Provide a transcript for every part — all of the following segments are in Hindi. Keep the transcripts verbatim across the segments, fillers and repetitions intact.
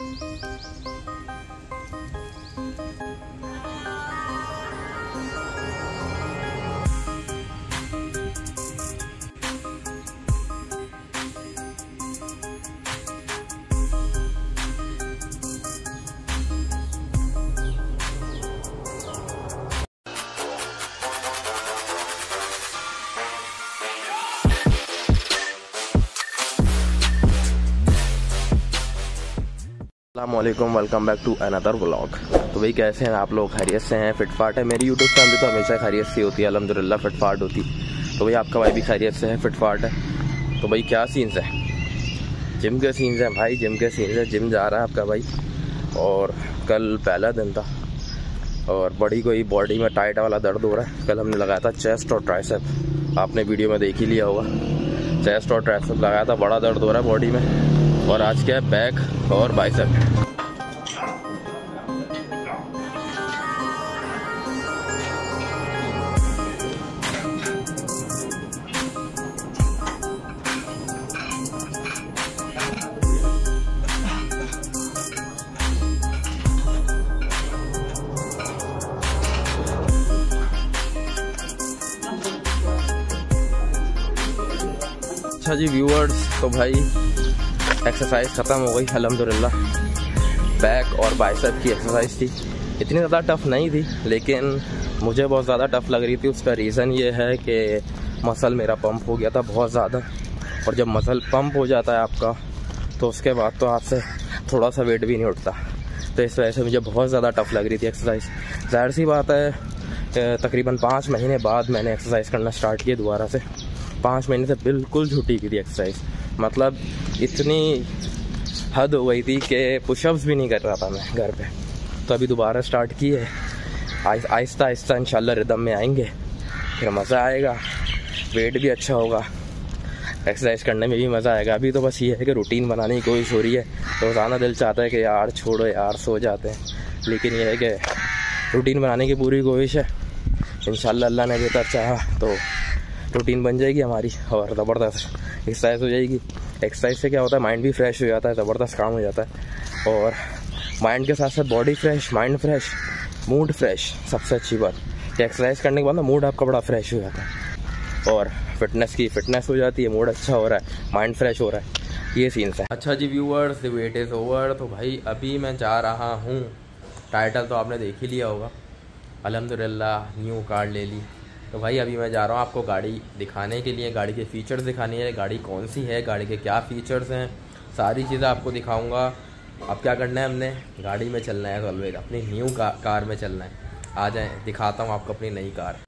अस्सलामुअलैकुम, welcome back to another vlog. तो भाई कैसे हैं आप लोग? खैरियत से हैं? फिटफाट है मेरी यूट्यूब चैनल तो हमेशा खैरियत से होती है, अल्हम्दुलिल्लाह फिटफाट होती। तो भाई आपका भाई भी खैरियत से है, फिटफाट है। तो भाई क्या सीन्स है? जिम के सीन्स हैं भाई, जिम के सीन्स हैं। जिम जा रहा है आपका भाई और कल पहला दिन था और बड़ी कोई बॉडी में टाइट वाला दर्द हो रहा है। कल हमने लगाया था चेस्ट और ट्राइसेप, आपने वीडियो में देख ही लिया होगा। चेस्ट और ट्राइसेप लगाया था, बड़ा दर्द हो रहा है बॉडी में। और आज क्या है, बैक और बाइसेप। अच्छा जी व्यूअर्स, तो भाई एक्सरसाइज ख़त्म हो गई अल्हम्दुलिल्लाह। बैक और बाइसेप की एक्सरसाइज थी, इतनी ज़्यादा टफ़ नहीं थी लेकिन मुझे बहुत ज़्यादा टफ़ लग रही थी। उसका रीज़न ये है कि मसल मेरा पम्प हो गया था बहुत ज़्यादा, और जब मसल पम्प हो जाता है आपका तो उसके बाद तो आपसे थोड़ा सा वेट भी नहीं उठता। तो इस वजह से मुझे बहुत ज़्यादा टफ़ लग रही थी एक्सरसाइज। जाहिर सी बात है, तकरीबन पाँच महीने बाद मैंने एक्सरसाइज करना स्टार्ट किया दोबारा से। पाँच महीने से बिल्कुल छूटी की थी एक्सरसाइज, मतलब इतनी हद हो गई थी कि पुशअप्स भी नहीं कर रहा था मैं घर पे। तो अभी दोबारा स्टार्ट की है, आहिस्ता आहिस्ता इंशाल्लाह रिदम में आएंगे, फिर मज़ा आएगा, वेट भी अच्छा होगा, एक्सरसाइज करने में भी मज़ा आएगा। अभी तो बस ये है कि रूटीन बनाने की कोशिश हो रही है। रोज़ाना दिल चाहता है कि यार छोड़ो यार, सो जाते हैं, लेकिन यह है कि रूटीन बनाने की पूरी कोशिश है। इंशाल्लाह अल्लाह ने बेहतर चाहा तो रूटीन बन जाएगी हमारी और ज़बरदस्त एक्सरसाइज हो जाएगी। एक्सरसाइज से क्या होता है, माइंड भी फ्रेश हो जाता है, ज़बरदस्त काम हो जाता है। और माइंड के साथ साथ body fresh, mind fresh, mood fresh. सबसे अच्छी बात कि एक्सरसाइज करने के बाद ना मूड आपका बड़ा फ्रेश हो जाता है और फिटनेस की फिटनेस हो जाती है। मूड अच्छा हो रहा है, माइंड फ्रेश हो रहा है, ये सीन्स है। अच्छा जी viewers, the wait is over. तो भाई अभी मैं जा रहा हूँ, टाइटल तो आपने देख ही लिया होगा अल्हम्दुलिल्लाह, न्यू कार ले ली। तो भाई अभी मैं जा रहा हूँ आपको गाड़ी दिखाने के लिए, गाड़ी के फ़ीचर्स दिखाने हैं, गाड़ी कौन सी है, गाड़ी के क्या फ़ीचर्स हैं, सारी चीज़ें आपको दिखाऊंगा। अब क्या करना है, हमने गाड़ी में चलना है, ऑलवेज अपनी न्यू का, कार में चलना है। आ जाएं, दिखाता हूँ आपको अपनी नई कार।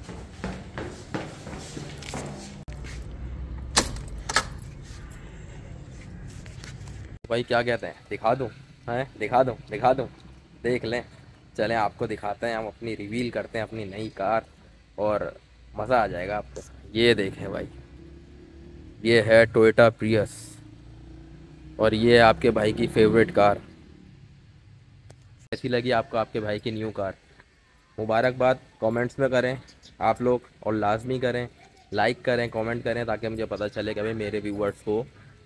भाई क्या कहते हैं, दिखा दूँ? हैं, दिखा दूँ, दिखा दूँ, देख लें। चलें आपको दिखाते हैं, हम अपनी रिवील करते हैं अपनी नई कार और मज़ा आ जाएगा आपको। ये देखें भाई, ये है टोयोटा प्रियस और ये आपके भाई की फेवरेट कार। कैसी लगी आपको आपके भाई की न्यू कार? मुबारकबाद कमेंट्स में करें आप लोग, और लाजमी करें, लाइक करें, कमेंट करें, ताकि मुझे पता चले कि भाई मेरे व्यूअर्स को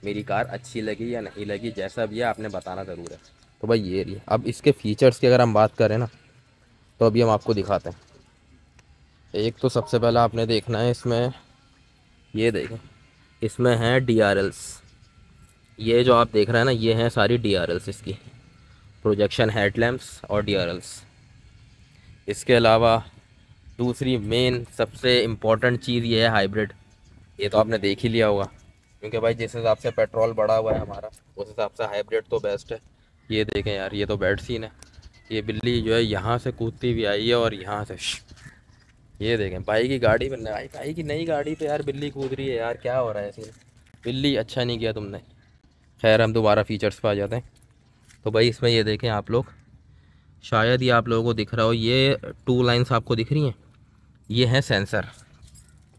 मेरी कार अच्छी लगी या नहीं लगी। जैसा भी है आपने बताना ज़रूर है। तो भाई ये रही। अब इसके फ़ीचर्स की अगर हम बात करें ना, तो अभी हम आपको दिखाते हैं। एक तो सबसे पहला आपने देखना है इसमें, ये देखें, इसमें हैं डी आर एल्स। ये जो आप देख रहे हैं ना, ये हैं सारी डी आर एल्स इसकी, प्रोजेक्शन हेडलैम्प्स और डी आर एल्स। इसके अलावा दूसरी मेन सबसे इम्पॉर्टेंट चीज़ ये है हाइब्रिड। ये तो आपने देख ही लिया होगा, क्योंकि भाई जिस हिसाब से पेट्रोल बढ़ा हुआ है हमारा, उस हिसाब से हाइब्रिड तो बेस्ट है। ये देखें यार, ये तो बेड सीन है। ये बिल्ली जो है यहाँ से कूदती हुई आई है और यहाँ से, ये देखें भाई की गाड़ी पर, भाई भाई की नई गाड़ी पे यार बिल्ली कूद रही है यार, क्या हो रहा है ऐसे? बिल्ली अच्छा नहीं किया तुमने। खैर हम दोबारा फ़ीचर्स पे आ जाते हैं। तो भाई इसमें ये देखें आप लोग, शायद ये आप लोगों को दिख रहा हो, ये टू लाइंस आपको दिख रही हैं, ये हैं सेंसर।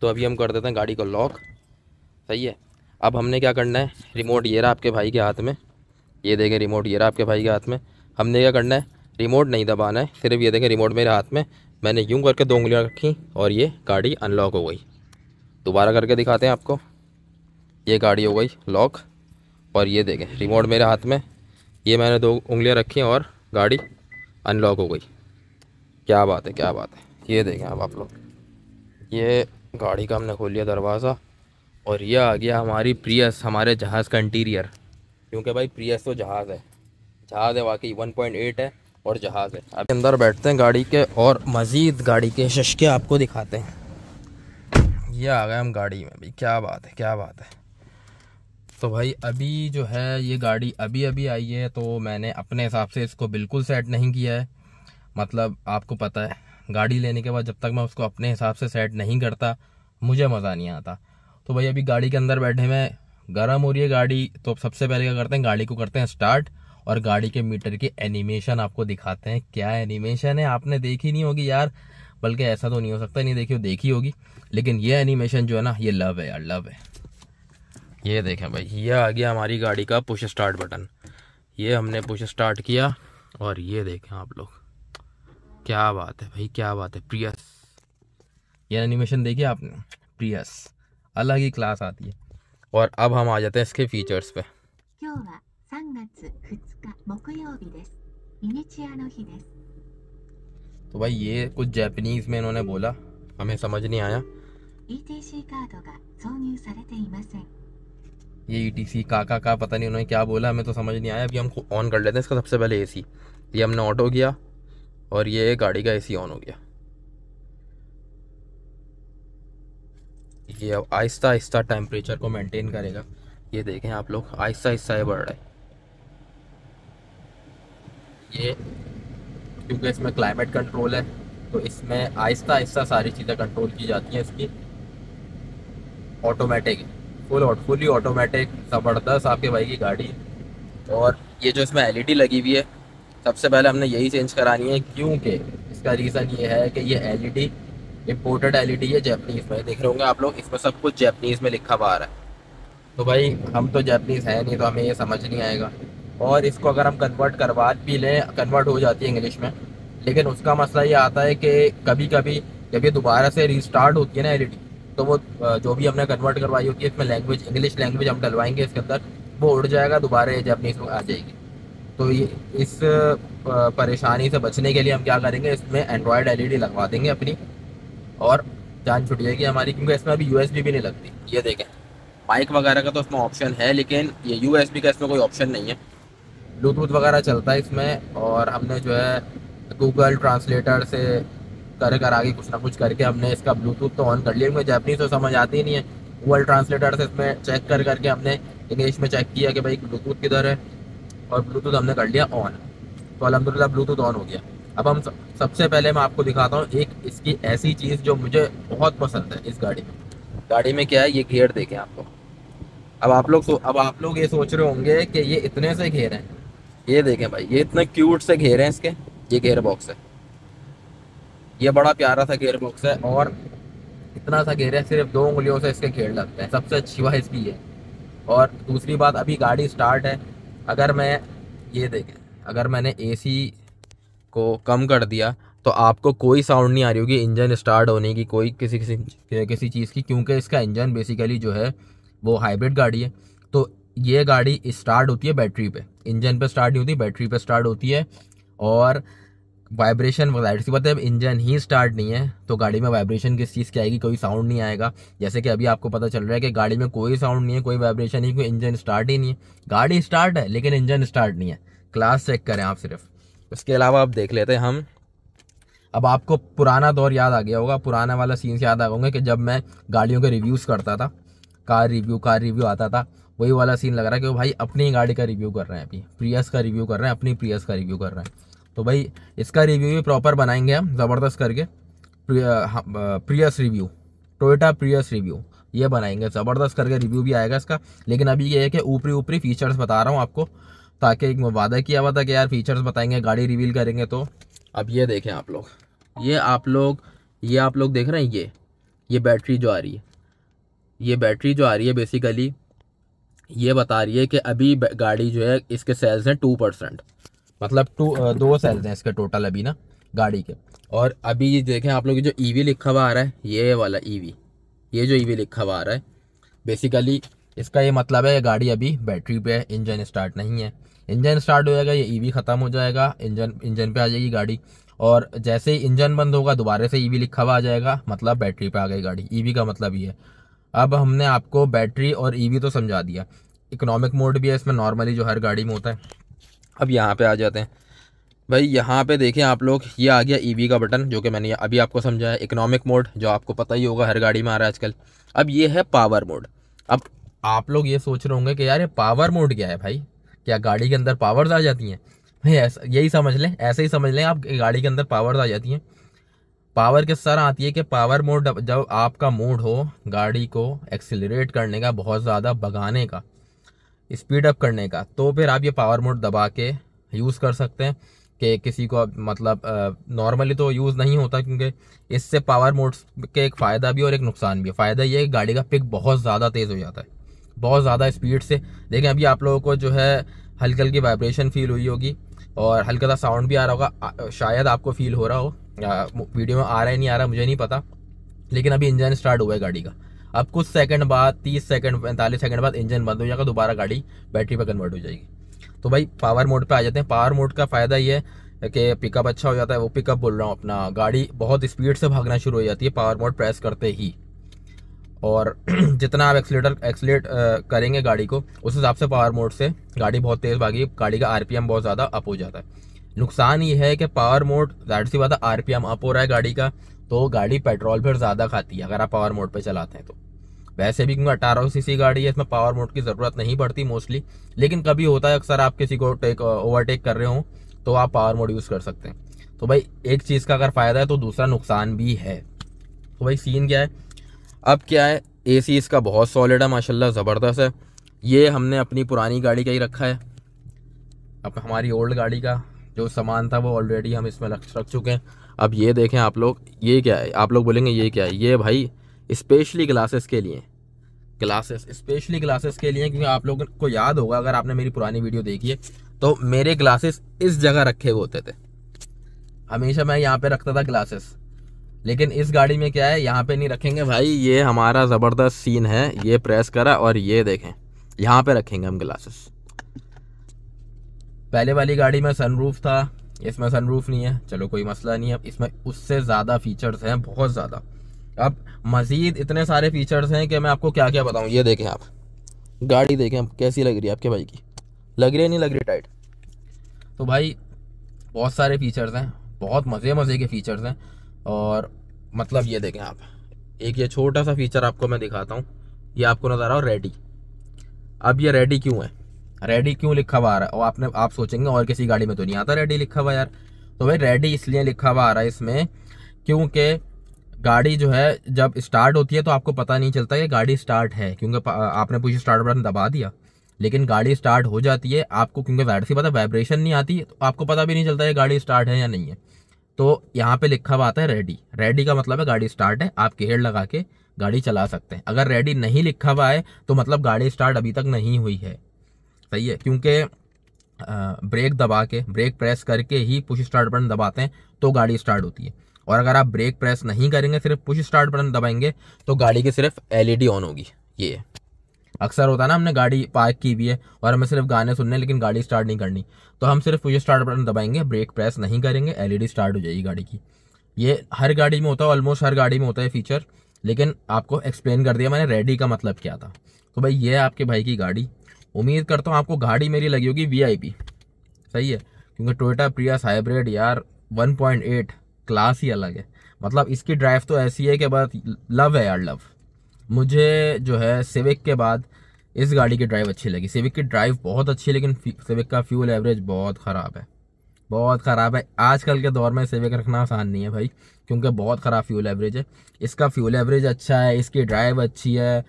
तो अभी हम कर देते हैं गाड़ी को लॉक, सही है। अब हमने क्या करना है, रिमोट ये रहा आपके भाई के हाथ में, ये देखें रिमोट ये रहा आपके भाई के हाथ में। हमने क्या करना है, रिमोट नहीं दबाना है, सिर्फ ये देखें रिमोट मेरे हाथ में, मैंने यूं करके दो उंगलियां रखी और ये गाड़ी अनलॉक हो गई। दोबारा करके दिखाते हैं आपको, ये गाड़ी हो गई लॉक और ये देखें रिमोट मेरे हाथ में, ये मैंने दो उंगलियां रखी और गाड़ी अनलॉक हो गई। क्या बात है, क्या बात है। ये देखें अब आप लोग, ये गाड़ी का हमने खोल लिया दरवाज़ा और यह आ गया हमारी प्रियस, हमारे जहाज़ का इंटीरियर। क्योंकि भाई प्रियस तो जहाज़ है, जहाज़ है वाकई, वन पॉइंट एट है और जहाज़ है। अब अंदर बैठते हैं गाड़ी के और मज़ीद गाड़ी के शशके आपको दिखाते हैं। ये आ गए हम गाड़ी में भाई, क्या बात है, क्या बात है। तो भाई अभी जो है ये गाड़ी अभी अभी आई है, तो मैंने अपने हिसाब से इसको बिल्कुल सेट नहीं किया है। मतलब आपको पता है गाड़ी लेने के बाद जब तक मैं उसको अपने हिसाब से सेट नहीं करता मुझे मज़ा नहीं आता। तो भाई अभी गाड़ी के अंदर बैठे में गर्म हो रही है गाड़ी, तो सबसे पहले क्या करते हैं, गाड़ी को करते हैं स्टार्ट और गाड़ी के मीटर की एनिमेशन आपको दिखाते हैं। क्या एनिमेशन है, आपने देखी नहीं होगी यार, बल्कि ऐसा तो नहीं हो सकता नहीं देखी हो, देखी होगी, लेकिन ये एनिमेशन जो है ना, ये लव है यार, लव है। ये देखें भाई, ये आ गया हमारी गाड़ी का पुश स्टार्ट बटन। ये हमने पुश स्टार्ट किया और ये देखें आप लोग, क्या बात है भाई, क्या बात है। प्रियस, ये एनिमेशन देखिए आपने, प्रियस अलग ही क्लास आती है। और अब हम आ जाते हैं इसके फीचर्स पे। तो भाई ये कुछ जैपनीज में इन्होंने बोला, हमें समझ नहीं आया। ये ई टी सी काका का पता नहीं उन्होंने क्या बोला, हमें तो समझ नहीं आया। अभी हम ऑन कर लेते हैं इसका। सबसे पहले एसी, ये हमने ऑटो किया और ये गाड़ी का एसी ऑन हो गया। ये अब आहिस्ता आहिस्ता टेम्परेचर को मेंटेन करेगा। ये देखें आप लोग, आहिस्ता आहिस्ता बढ़ रहा है ये, क्योंकि इसमें क्लाइमेट कंट्रोल है तो इसमें आहिस्ता आहिस्ता सारी चीज़ें कंट्रोल की जाती हैं। इसकी ऑटोमेटिक, फुल फुली ऑटोमेटिक, ज़बरदस्त आपके भाई की गाड़ी। और ये जो इसमें एलईडी लगी हुई है, सबसे पहले हमने यही चेंज करानी है, क्योंकि इसका रीज़न ये है कि ये एलईडी इम्पोर्टेड एलईडी है जैपनीज़ में। देख रहे होंगे आप लोग, इसमें सब कुछ जैपनीज़ में लिखा हुआ आ रहा है। तो भाई हम तो जैपनीज़ है नहीं, तो हमें ये समझ नहीं आएगा। और इसको अगर हम कन्वर्ट करवा भी लें, कन्वर्ट हो जाती है इंग्लिश में, लेकिन उसका मसला ये आता है कि कभी कभी जब ये दोबारा से रीस्टार्ट होती है ना एलईडी, तो वो जो भी हमने कन्वर्ट करवाई होती है, इसमें लैंग्वेज, इंग्लिश लैंग्वेज हम डलवाएंगे इसके अंदर, वो उड़ जाएगा, दोबारा ये जैपनीज़ में आ जाएगी। तो ये इस परेशानी से बचने के लिए हम क्या करेंगे, इसमें एंड्रॉयड एलईडी लगवा देंगे अपनी और जान छुट जाएगी हमारी, क्योंकि इसमें अभी यूएसबी भी नहीं लगती। ये देखें, माइक वगैरह का तो इसमें ऑप्शन है, लेकिन ये यूएसबी का इसमें कोई ऑप्शन नहीं है। ब्लूटूथ वगैरह चलता है इसमें, और हमने जो है गूगल ट्रांसलेटर से कर कर आगे कुछ ना कुछ करके हमने इसका ब्लूटूथ तो ऑन कर लिया। मुझे जैपनीज़ तो समझ आती ही नहीं है, गूगल ट्रांसलेटर से इसमें चेक कर करके हमने इंग्लिश में चेक किया कि भाई ब्लूटूथ किधर है, और ब्लूटूथ हमने कर लिया ऑन। तो अलहमदुलिल्लाह ब्लूटूथ ऑन हो गया। अब हम सबसे पहले मैं आपको दिखाता हूँ एक इसकी ऐसी चीज़ जो मुझे बहुत पसंद है इस गाड़ी में। गाड़ी में क्या है, ये घेर देखें आपको। अब आप लोग अब आप लोग ये सोच रहे होंगे कि ये इतने से घेर हैं। ये देखें भाई, ये इतने क्यूट से घेर हैं इसके, ये गेयर बॉक्स है, ये बड़ा प्यारा सा गेयर बॉक्स है। और इतना सा घेर है, सिर्फ दो उंगलियों से इसके घेर लगते हैं, सबसे अच्छी बात इसकी है। और दूसरी बात, अभी गाड़ी स्टार्ट है, अगर मैं ये देखें, अगर मैंने एसी को कम कर दिया तो आपको कोई साउंड नहीं आ रही होगी इंजन स्टार्ट होने की, कोई किसी किसी किसी चीज़ की, क्योंकि इसका इंजन बेसिकली जो है वो हाइब्रिड गाड़ी है। तो ये गाड़ी स्टार्ट होती है बैटरी पे, इंजन पे स्टार्ट नहीं होती, बैटरी पे स्टार्ट होती है। और वाइब्रेशन वगैरह सी बात है, इंजन ही स्टार्ट नहीं है तो गाड़ी में वाइब्रेशन किस चीज़ की आएगी, कोई साउंड नहीं आएगा। जैसे कि अभी आपको पता चल रहा है कि गाड़ी में कोई साउंड नहीं है, कोई वाइब्रेशन नहीं, कोई इंजन स्टार्ट ही नहीं है। गाड़ी स्टार्ट है लेकिन इंजन स्टार्ट नहीं है, क्लास चेक करें आप सिर्फ। उसके अलावा आप देख लेते हैं हम, अब आपको पुराना दौर याद आ गया होगा, पुराना वाला सीन्स याद आ होंगे कि जब मैं गाड़ियों के रिव्यूज़ करता था, कार रिव्यू कार रिव्यू आता था, वही वाला सीन लग रहा है कि भाई अपनी गाड़ी का रिव्यू कर रहे हैं, अभी प्रियस का रिव्यू कर रहे हैं, अपनी प्रियस का रिव्यू कर रहे हैं। तो भाई इसका रिव्यू भी प्रॉपर बनाएंगे हम, ज़बरदस्त करके Prius review, Toyota Prius review, ये बनाएंगे, ज़बरदस्त करके रिव्यू भी आएगा इसका। लेकिन अभी ये है कि ऊपरी ऊपरी फीचर्स बता रहा हूँ आपको, ताकि एक वादा किया हुआ था कि यार फीचर्स बताएंगे, गाड़ी रिवील करेंगे। तो अब ये देखें आप लोग, ये आप लोग ये आप लोग देख रहे हैं, ये ये बैटरी जो आ रही है, ये बैटरी जो आ रही है बेसिकली ये बता रही है कि अभी गाड़ी जो है, इसके सेल्स हैं टू परसेंट, मतलब टू दो सेल्स हैं इसके टोटल अभी ना गाड़ी के। और अभी ये देखें आप लोग, जो ईवी लिखा हुआ आ रहा है, ये वाला ईवी, ये जो ईवी लिखा हुआ आ रहा है, बेसिकली इसका ये मतलब है गाड़ी अभी बैटरी पे है, इंजन स्टार्ट नहीं है। इंजन स्टार्ट हो जाएगा, ये ईवी ख़त्म हो जाएगा, इंजन इंजन पे आ जाएगी गाड़ी, और जैसे ही इंजन बंद होगा दोबारा से ईवी लिखा हुआ आ जाएगा, मतलब बैटरी पे आ गई गाड़ी। ईवी का मतलब ये है। अब हमने आपको बैटरी और ईवी तो समझा दिया, इकोनॉमिक मोड भी है इसमें नॉर्मली जो हर गाड़ी में होता है। अब यहाँ पर आ जाते हैं भाई, यहाँ पे देखें आप लोग, ये आ गया ईवी का बटन जो कि मैंने अभी आपको समझाया। इकोनॉमिक मोड जो आपको पता ही होगा हर गाड़ी में आ रहा है आजकल। अब ये है पावर मोड। अब आप लोग ये सोच रहे होंगे कि यार ये पावर मोड क्या है भाई, क्या गाड़ी के अंदर पावर्स आ जाती हैं? भाई ऐसा यही समझ लें, ऐसे ही समझ लें आप, गाड़ी के अंदर पावर्स आ जाती हैं। पावर किस तरह आती है कि पावर मोड जब आपका मूड हो गाड़ी को एक्सीलरेट करने का, बहुत ज़्यादा भगाने का, स्पीड अप करने का, तो फिर आप ये पावर मोड दबा के यूज़ कर सकते हैं। कि किसी को मतलब नॉर्मली तो यूज़ नहीं होता, क्योंकि इससे पावर मोड्स के एक फ़ायदा भी और एक नुकसान भी है। फ़ायदा ये है कि गाड़ी का पिक बहुत ज़्यादा तेज़ हो जाता है, बहुत ज़्यादा स्पीड से। देखें अभी आप लोगों को जो है हल्की हल्की वाइब्रेशन फील हुई होगी और हल्का सा साउंड भी आ रहा होगा, शायद आपको फील हो रहा हो। वीडियो में आ रहा है नहीं आ रहा मुझे नहीं पता, लेकिन अभी इंजन स्टार्ट हुआ है गाड़ी का। अब कुछ सेकंड बाद, तीस सेकंड, पैंतालीस सेकंड बाद इंजन बंद हो जाएगा, दोबारा गाड़ी बैटरी पर कन्वर्ट हो जाएगी। तो भाई पावर मोड पे आ जाते हैं। पावर मोड का फ़ायदा ये है कि पिकअप अच्छा हो जाता है, वो पिकअप बोल रहा हूँ अपना, गाड़ी बहुत स्पीड से भागना शुरू हो जाती है पावर मोड प्रेस करते ही। और जितना आप एक्सीलेटर एक्सीलेट करेंगे गाड़ी को, उस हिसाब से पावर मोड से गाड़ी बहुत तेज़ भागी, गाड़ी का आरपीएम बहुत ज़्यादा अप हो जाता है। नुकसान ये है कि पावर मोड, जाहिर सी बात है आरपीएम अप हो रहा है गाड़ी का, तो गाड़ी पेट्रोल फिर ज़्यादा खाती है अगर आप पावर मोड पे चलाते हैं तो। वैसे भी क्योंकि अठारह सीसी गाड़ी है इसमें पावर मोड की ज़रूरत नहीं पड़ती मोस्टली, लेकिन कभी होता है अक्सर आप किसी को टेक ओवरटेक कर रहे हो तो आप पावर मोड यूज़ कर सकते हैं। तो भाई एक चीज़ का अगर फ़ायदा है तो दूसरा नुकसान भी है। तो भाई सीन क्या है अब, क्या है एसी इसका बहुत सॉलिड है माशाल्लाह, ज़बरदस्त है। ये हमने अपनी पुरानी गाड़ी का ही रखा है, अब हमारी ओल्ड गाड़ी का जो सामान था वो ऑलरेडी हम इसमें रख चुके हैं। अब ये देखें आप लोग, ये क्या है? आप लोग बोलेंगे ये क्या है? ये भाई स्पेशली क्लासेस के लिए, क्लासेस स्पेशली क्लासेस के लिए, क्योंकि आप लोगों को याद होगा अगर आपने मेरी पुरानी वीडियो देखी है तो मेरे ग्लासेस इस जगह रखे हुए होते थे, हमेशा मैं यहाँ पे रखता था ग्लासेस। लेकिन इस गाड़ी में क्या है, यहाँ पे नहीं रखेंगे भाई, ये हमारा ज़बरदस्त सीन है। ये प्रेस करा और ये देखें यहाँ पे रखेंगे हम ग्लासेस। पहले वाली गाड़ी में सनरूफ था, इसमें सनरूफ नहीं है, चलो कोई मसला नहीं है, इसमें उससे ज़्यादा फीचर्स हैं, बहुत ज़्यादा। अब मज़ीद इतने सारे फीचर्स हैं कि मैं आपको क्या क्या बताऊं। ये देखें आप गाड़ी, देखें कैसी लग रही है आपके भाई की, लग रही है नहीं लग रही टाइट? तो भाई बहुत सारे फीचर्स हैं, बहुत मज़े मज़े के फीचर्स हैं। और मतलब ये देखें आप, एक ये छोटा सा फीचर आपको मैं दिखाता हूँ, ये आपको नज़र आ रहा हो रेडी। अब ये रेडी क्यों है, रेडी क्यों लिखा हुआ आ रहा है? और आपने आप सोचेंगे और किसी गाड़ी में तो नहीं आता रेडी लिखा हुआ यार। तो भाई रेडी इसलिए लिखा हुआ आ रहा है इसमें क्योंकि गाड़ी जो है जब स्टार्ट होती है तो आपको पता नहीं चलता कि गाड़ी स्टार्ट है, क्योंकि आपने पुश स्टार्ट बटन दबा दिया। लेकिन गाड़ी स्टार्ट हो जाती है आपको, क्योंकि ज़ाहिर सी बात है वाइब्रेशन नहीं आती, तो आपको पता भी नहीं चलता है गाड़ी स्टार्ट है या नहीं है। तो यहाँ पे लिखा हुआ आता है रेडी, रेडी का मतलब है गाड़ी स्टार्ट है, आप गेयर लगा के गाड़ी चला सकते हैं। अगर रेडी नहीं लिखा हुआ है तो मतलब गाड़ी स्टार्ट अभी तक नहीं हुई है, सही है, क्योंकि ब्रेक दबा के, ब्रेक प्रेस करके ही पुश स्टार्ट बटन दबाते हैं तो गाड़ी स्टार्ट होती है। और अगर आप ब्रेक प्रेस नहीं करेंगे, सिर्फ पुश स्टार्ट बटन दबाएंगे, तो गाड़ी की सिर्फ एलईडी ऑन होगी। ये अक्सर होता है ना, हमने गाड़ी पार्क की भी है और हमें सिर्फ गाने सुनने लेकिन गाड़ी स्टार्ट नहीं करनी, तो हम सिर्फ पुश स्टार्ट बटन दबाएंगे, ब्रेक प्रेस नहीं करेंगे, एलईडी स्टार्ट हो जाएगी गाड़ी की। ये हर गाड़ी में होता है, ऑलमोस्ट हर गाड़ी में होता है फीचर, लेकिन आपको एक्सप्लेन कर दिया मैंने रेडी का मतलब क्या था। तो भाई ये आपके भाई की गाड़ी, उम्मीद करता हूँ आपको गाड़ी मेरी लगी होगी वी आई पी, सही है, क्योंकि टोयोटा प्रियस हाइब्रिड यार वन पॉइंट एट क्लास ही अलग है। मतलब इसकी ड्राइव तो ऐसी है कि बस लव है यार, लव। मुझे जो है सिविक के बाद इस गाड़ी की ड्राइव अच्छी लगी। सिविक की ड्राइव बहुत अच्छी है, लेकिन सिविक का फ्यूल एवरेज बहुत ख़राब है, बहुत ख़राब है। आजकल के दौर में सिविक रखना आसान नहीं है भाई, क्योंकि बहुत ख़राब फ्यूल एवरेज है। इसका फ्यूल एवरेज अच्छा है, इसकी ड्राइव अच्छी है,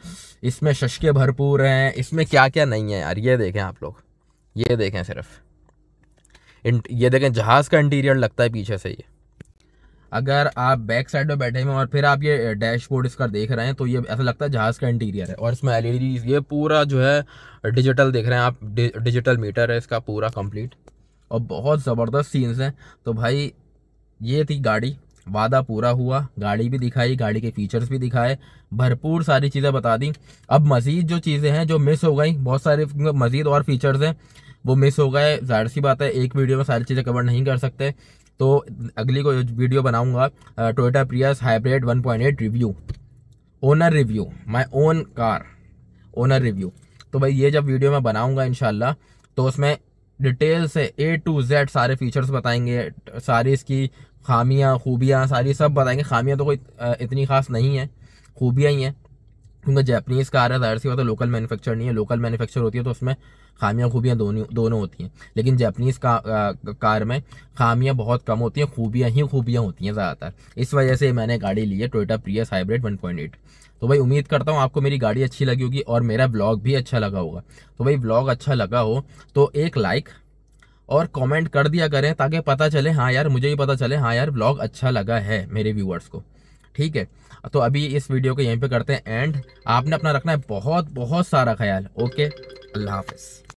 इसमें शशके भरपूर हैं, इसमें क्या क्या नहीं है यार। ये देखें आप लोग, ये देखें सिर्फ, ये देखें जहाज़ का इंटीरियर लगता है पीछे से। ये अगर आप बैक साइड में बैठे हैं और फिर आप ये डैशबोर्ड इसका देख रहे हैं तो ये ऐसा लगता है जहाज़ का इंटीरियर है। और इसमें एलईडी, ये पूरा जो है डिजिटल देख रहे हैं आप, डि, डिजिटल मीटर है इसका पूरा कंप्लीट, और बहुत ज़बरदस्त सीन्स हैं। तो भाई ये थी गाड़ी, वादा पूरा हुआ, गाड़ी भी दिखाई, गाड़ी के फीचर्स भी दिखाए, भरपूर सारी चीज़ें बता दी। अब मज़ीद जो चीज़ें हैं जो मिस हो गई, बहुत सारे मज़ीद और फीचर्स हैं वो मिस हो गए। जाहिर सी बात है एक वीडियो में सारी चीज़ें कवर नहीं कर सकते, तो अगली को वीडियो बनाऊंगा Toyota Prius hybrid one point eight review, owner review, my own car owner review. तो भाई ये जब वीडियो मैं बनाऊंगा इंशाल्लाह तो उसमें डिटेल से ए टू जेड सारे फीचर्स बताएंगे, सारी इसकी खामियां खूबियां सारी सब बताएंगे। खामियां तो कोई इतनी ख़ास नहीं है, खूबियां ही हैं, क्योंकि जैपनीज़ कार है, जाहिर सी बात है लोकल मैन्युफैक्चर नहीं है। लोकल मैन्युफैक्चर होती है तो उसमें खामियां खूबियां दोनों दोनों होती हैं, लेकिन जैपनीज़ का, कार में खामियां बहुत कम होती हैं, खूबियां ही खूबियां होती हैं ज़्यादातर। इस वजह से मैंने गाड़ी ली है Toyota Prius hybrid one point eight. तो भाई उम्मीद करता हूँ आपको मेरी गाड़ी अच्छी लगी होगी और मेरा ब्लॉग भी अच्छा लगा होगा। तो भाई ब्लॉग अच्छा लगा हो तो एक लाइक और कमेंट कर दिया करें, ताकि पता चले, हाँ यार मुझे भी पता चले हाँ यार ब्लॉग अच्छा लगा है मेरे व्यूअर्स को। ठीक है, तो अभी इस वीडियो को यहीं पे करते हैं एंड। आपने अपना रखना है बहुत बहुत सारा ख्याल। ओके, अल्लाह हाफिज़।